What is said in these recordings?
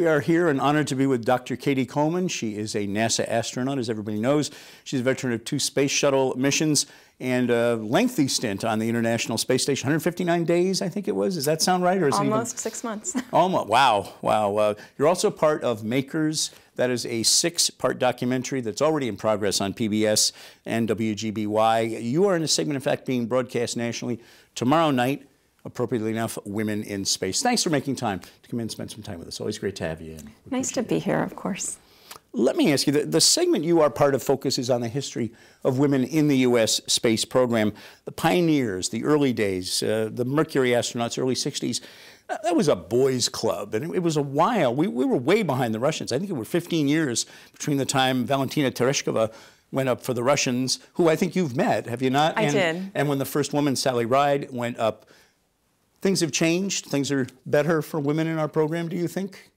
We are here and honored to be with Dr. Cady Coleman. She is a NASA astronaut, as everybody knows. She's a veteran of 2 space shuttle missions and a lengthy stint on the International Space Station, 159 days, I think it was. Does that sound right? Or is almost it even 6 months. Almost. Wow. Wow. You're also part of Makers. That is a 6-part documentary that's already in progress on PBS and WGBY. You are in a segment, in fact, being broadcast nationally tomorrow night, appropriately enough, Women in Space. Thanks for making time to come in and spend some time with us. Always great to have you in. Nice to be here, of course. Let me ask you, the segment you are part of focuses on the history of women in the U.S. space program, the pioneers, the early days, the Mercury astronauts, early 60s. That was a boys' club, and it was a while. We were way behind the Russians. I think it were 15 years between the time Valentina Tereshkova went up for the Russians, who I think you've met, have you not? I did. And when the first woman, Sally Ride, went up. Things have changed. Things are better for women in our program, do you think?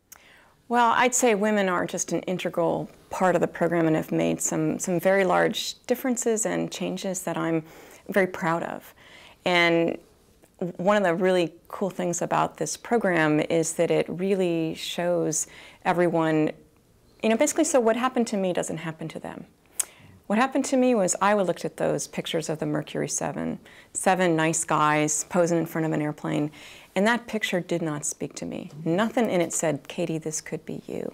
Well, I'd say women are just an integral part of the program and have made some very large differences and changes that I'm very proud of. And one of the really cool things about this program is that it really shows everyone, you know, basically, so what happened to me doesn't happen to them. What happened to me was I looked at those pictures of the Mercury 7, 7 nice guys posing in front of an airplane, and that picture did not speak to me. Nothing in it said, Cady, this could be you.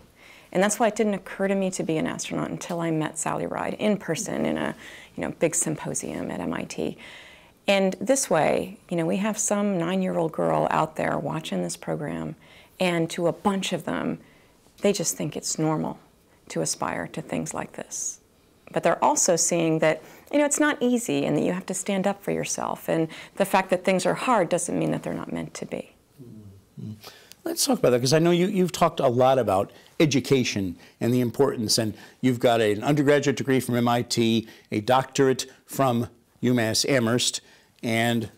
And that's why it didn't occur to me to be an astronaut until I met Sally Ride in person in a, you know, big symposium at MIT. And this way, you know, we have some 9-year-old girl out there watching this program, and to a bunch of them, they just think it's normal to aspire to things like this. But they're also seeing that, you know, it's not easy and that you have to stand up for yourself. And the fact that things are hard doesn't mean that they're not meant to be. Mm-hmm. Let's talk about that, because I know you've talked a lot about education and the importance. And you've got an undergraduate degree from MIT, a doctorate from UMass Amherst. And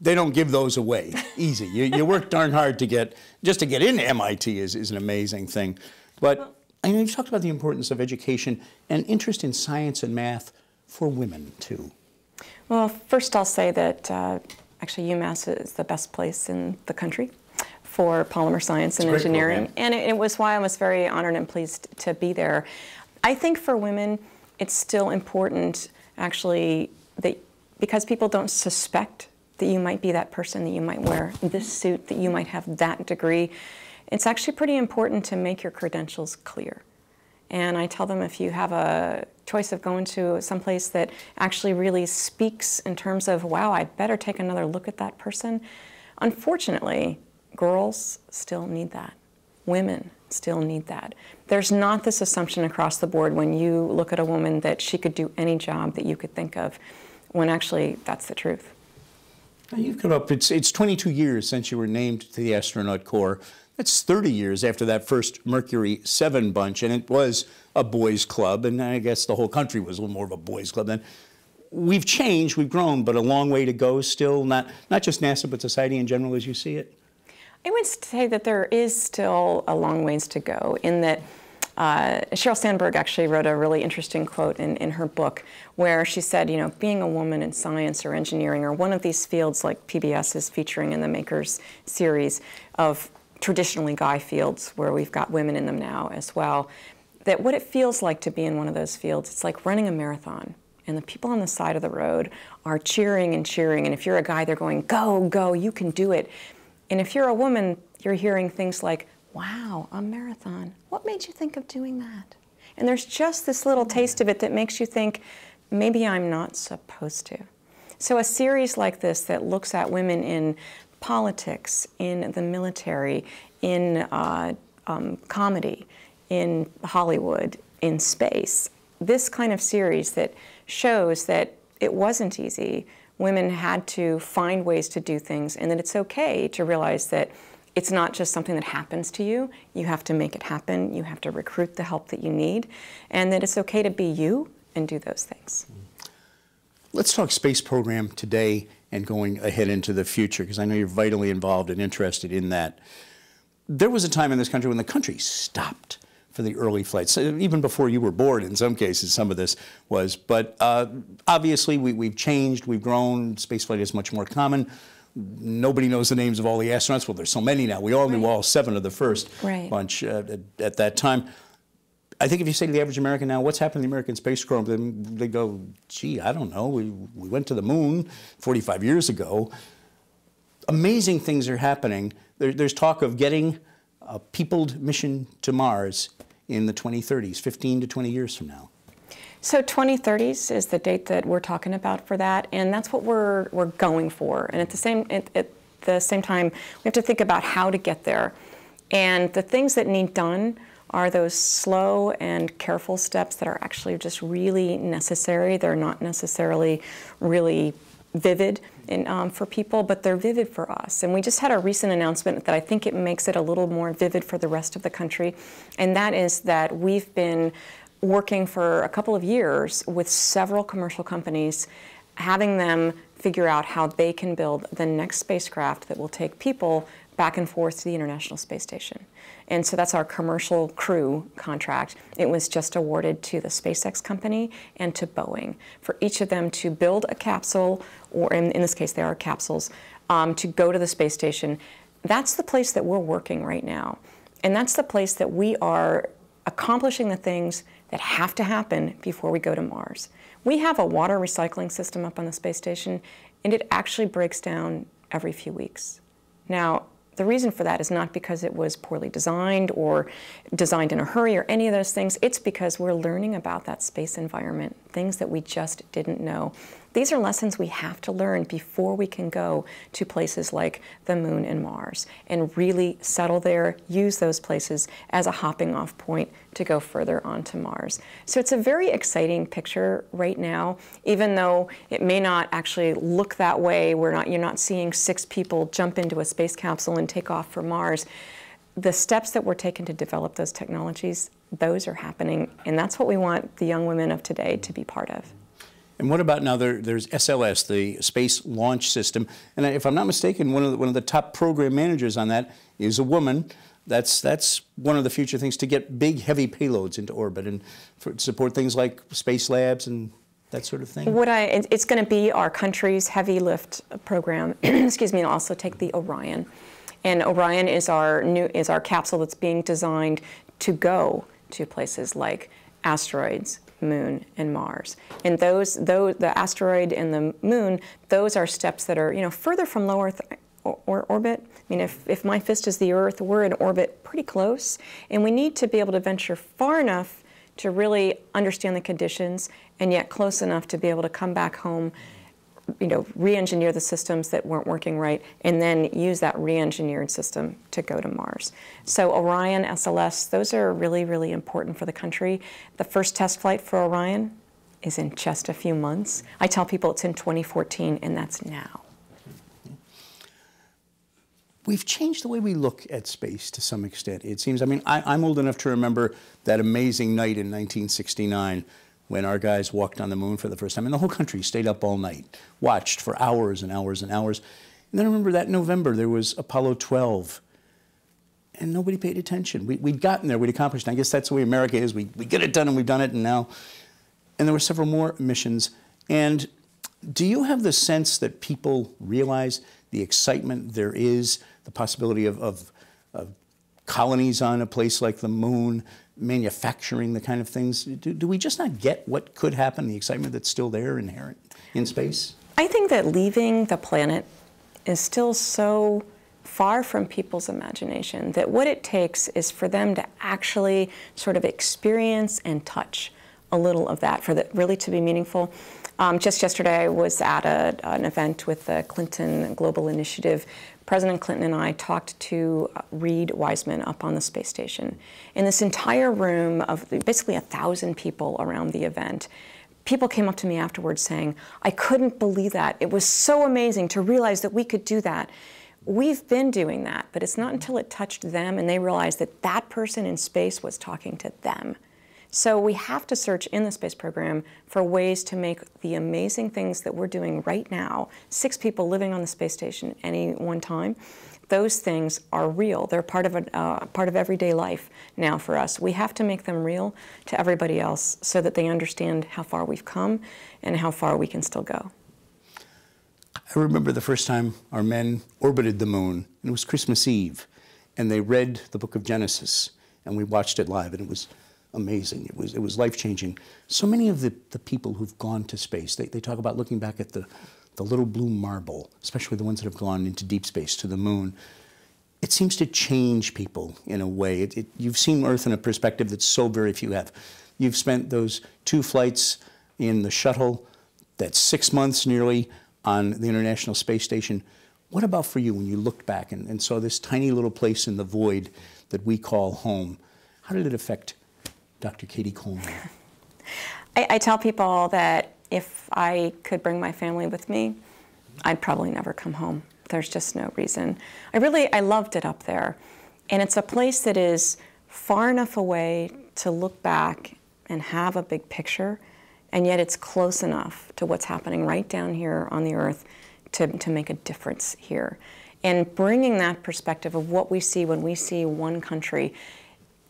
they don't give those away easy. You work darn hard to get, just to get into MIT is an amazing thing. But I mean, you've talked about the importance of education and interest in science and math for women, too. Well, first I'll say that actually UMass is the best place in the country for polymer science and engineering. And it was why I was very honored and pleased to be there. I think for women, it's still important, actually, that because people don't suspect that you might be that person, that you might wear this suit, that you might have that degree. It's actually pretty important to make your credentials clear. And I tell them if you have a choice of going to someplace that actually really speaks in terms of, wow, I better take another look at that person. Unfortunately, girls still need that. Women still need that. There's not this assumption across the board when you look at a woman that she could do any job that you could think of, when actually that's the truth. Now you've come up, it's 22 years since you were named to the astronaut corps. That's 30 years after that first Mercury 7 bunch, and it was a boys' club, and I guess the whole country was a little more of a boys' club then. We've changed, we've grown, but a long way to go still, not just NASA, but society in general as you see it. I would say that there is still a long ways to go in that Sheryl Sandberg actually wrote a really interesting quote in her book where she said, you know, being a woman in science or engineering or one of these fields like PBS is featuring in the Makers series of traditionally guy fields where we've got women in them now as well, that what it feels like to be in one of those fields, it's like running a marathon. And the people on the side of the road are cheering and cheering. And if you're a guy, they're going, go, go, you can do it. And if you're a woman, you're hearing things like, wow, a marathon. What made you think of doing that? And there's just this little taste of it that makes you think, maybe I'm not supposed to. So a series like this that looks at women in politics, in the military, in comedy, in Hollywood, in space, this kind of series that shows that it wasn't easy. Women had to find ways to do things and that it's okay to realize that it's not just something that happens to you. You have to make it happen. You have to recruit the help that you need. And that it's okay to be you and do those things. Let's talk space program today and going ahead into the future, because I know you're vitally involved and interested in that. There was a time in this country when the country stopped for the early flights, even before you were born in some cases, some of this was. But obviously, we've changed, we've grown. Spaceflight is much more common. Nobody knows the names of all the astronauts. Well, there's so many now. We all knew all seven of the first bunch at that time. I think if you say to the average American now, what's happened to the American space program, then they go, gee, I don't know. We went to the moon 45 years ago. Amazing things are happening. There's talk of getting a peopled mission to Mars in the 2030s, 15 to 20 years from now. So 2030s is the date that we're talking about for that, and that's what we're going for. And at the same time, we have to think about how to get there. And the things that need done are those slow and careful steps that are actually just really necessary. They're not necessarily really vivid for people, but they're vivid for us. And we just had a recent announcement that I think it makes it a little more vivid for the rest of the country, and that is that we've been working for a couple of years with several commercial companies, having them figure out how they can build the next spacecraft that will take people back and forth to the International Space Station. And so that's our commercial crew contract. It was just awarded to the SpaceX company and to Boeing for each of them to build a capsule, or in this case they are capsules, to go to the space station. That's the place that we're working right now. And that's the place that we are accomplishing the things that have to happen before we go to Mars. We have a water recycling system up on the space station, and it actually breaks down every few weeks. Now, the reason for that is not because it was poorly designed or designed in a hurry or any of those things. It's because we're learning about that space environment, things that we just didn't know. These are lessons we have to learn before we can go to places like the moon and Mars and really settle there, use those places as a hopping off point to go further onto Mars. So it's a very exciting picture right now, even though it may not actually look that way. You're not seeing six people jump into a space capsule and take off for Mars. The steps that were taken to develop those technologies, those are happening, and that's what we want the young women of today to be part of. And what about now? There's SLS, the Space Launch System, and if I'm not mistaken, one of the top program managers on that is a woman. That's one of the future things, to get big, heavy payloads into orbit and support things like space labs and that sort of thing. It's going to be our country's heavy lift program. Excuse me. And also take the Orion, and Orion is our capsule that's being designed to go to places like asteroids, Moon and Mars. And those the asteroid and the moon, those are steps that are, you know, further from low Earth orbit. I mean, if my fist is the Earth, we're in orbit pretty close, and we need to be able to venture far enough to really understand the conditions, and yet close enough to be able to come back home, you know, re-engineer the systems that weren't working right, and then use that re-engineered system to go to Mars. So Orion, SLS, those are really, really important for the country. The first test flight for Orion is in just a few months. I tell people it's in 2014, and that's now. We've changed the way we look at space to some extent, it seems. I mean, I'm old enough to remember that amazing night in 1969 when our guys walked on the moon for the first time, and the whole country stayed up all night, watched for hours and hours and hours. And then I remember that November there was Apollo 12, and nobody paid attention. We'd gotten there, we'd accomplished, and I guess that's the way America is. We get it done, and we've done it, and now. And there were several more missions. And do you have the sense that people realize the excitement there is, the possibility of colonies on a place like the moon, manufacturing, the kind of things? Do we just not get what could happen, the excitement that's still there inherent in space? I think that leaving the planet is still so far from people's imagination that what it takes is for them to actually sort of experience and touch a little of that for that really to be meaningful. Just yesterday I was at an event with the Clinton Global Initiative. President Clinton and I talked to Reid Wiseman up on the space station. In this entire room of basically 1,000 people around the event, people came up to me afterwards saying, I couldn't believe that. It was so amazing to realize that we could do that. We've been doing that, but it's not until it touched them and they realized that that person in space was talking to them. So we have to search in the space program for ways to make the amazing things that we're doing right now, 6 people living on the space station at any one time, those things are real. They're part of everyday life now for us. We have to make them real to everybody else so that they understand how far we've come and how far we can still go. I remember the first time our men orbited the moon, and it was Christmas Eve, and they read the book of Genesis, and we watched it live, and it was amazing. It was life-changing. So many of the people who've gone to space, they talk about looking back at the little blue marble, especially the ones that have gone into deep space, to the moon. It seems to change people in a way. You've seen Earth in a perspective that so very few have. You've spent those 2 flights in the shuttle, that's 6 months nearly, on the International Space Station. What about for you when you looked back and saw this tiny little place in the void that we call home? How did it affect Dr. Cady Coleman? I tell people that if I could bring my family with me, I'd probably never come home. There's just no reason. I loved it up there. And it's a place that is far enough away to look back and have a big picture, and yet it's close enough to what's happening right down here on the Earth to make a difference here. And bringing that perspective of what we see when we see one country,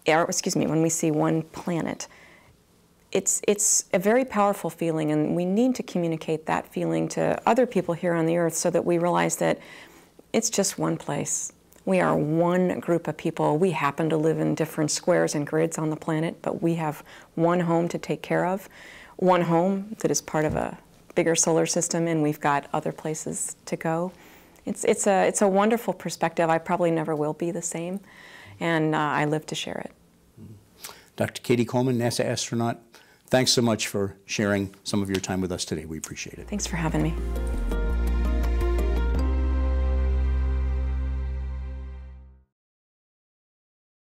or excuse me, when we see one planet, it's a very powerful feeling, and we need to communicate that feeling to other people here on the Earth so that we realize that it's just one place. We are one group of people. We happen to live in different squares and grids on the planet, but we have one home to take care of, one home that is part of a bigger solar system, and we've got other places to go. It's a wonderful perspective. I probably never will be the same, and I live to share it. Dr. Cady Coleman, NASA astronaut, thanks so much for sharing some of your time with us today. We appreciate it. Thanks for having me.